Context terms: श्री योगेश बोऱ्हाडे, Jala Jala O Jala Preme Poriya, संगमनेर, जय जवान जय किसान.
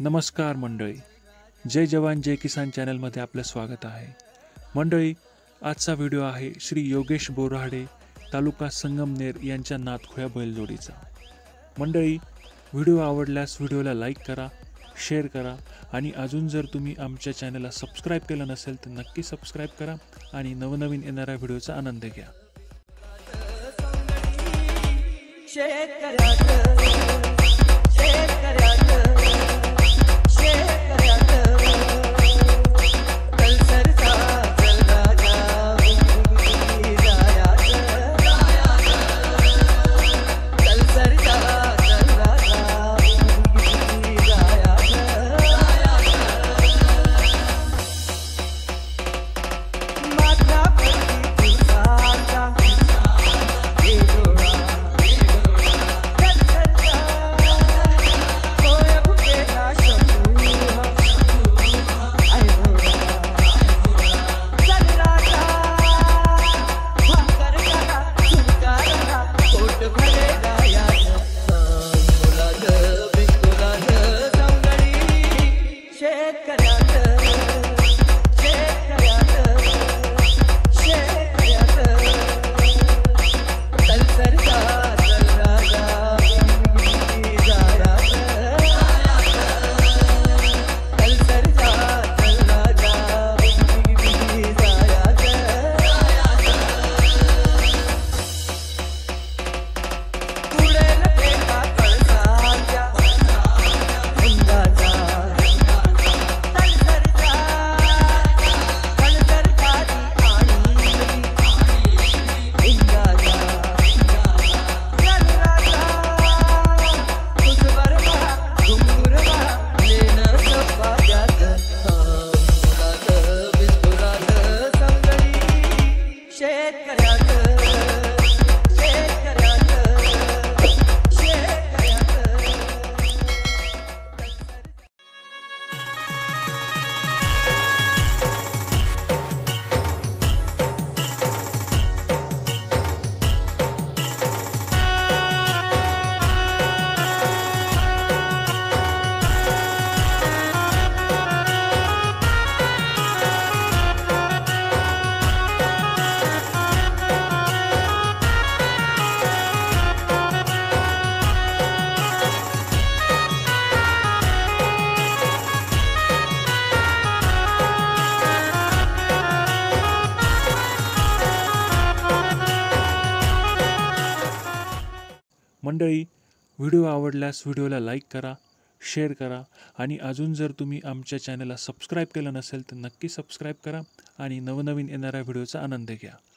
नमस्कार मंडळी, जय जवान जय किसान चॅनलमध्ये आपले स्वागत आहे। मंडळी, आजचा व्हिडिओ आहे श्री योगेश बोऱ्हाडे, तालुका संगमनेर यांच्या नातखुळ्या बैलजोडीचा। मंडळी, व्हिडिओ आवडल्यास व्हिडिओला लाईक करा, शेअर करा आणि अजून जर तुम्ही आमच्या चॅनलला सबस्क्राइब केलं नसेल तर नक्की सबस्क्राइब करा आणि नवनवीन येणाऱ्या व्हिडिओचा आनंद घ्या। मंडळी, व्हिडिओ आवडल्यास व्हिडिओला लाईक करा, शेअर करा आणि अजून जर तुम्ही आमच्या चॅनलला सबस्क्राइब केलं नसेल तर नक्की सबस्क्राइब करा आणि नवनवीन येणाऱ्या व्हिडिओचा आनंद घ्या।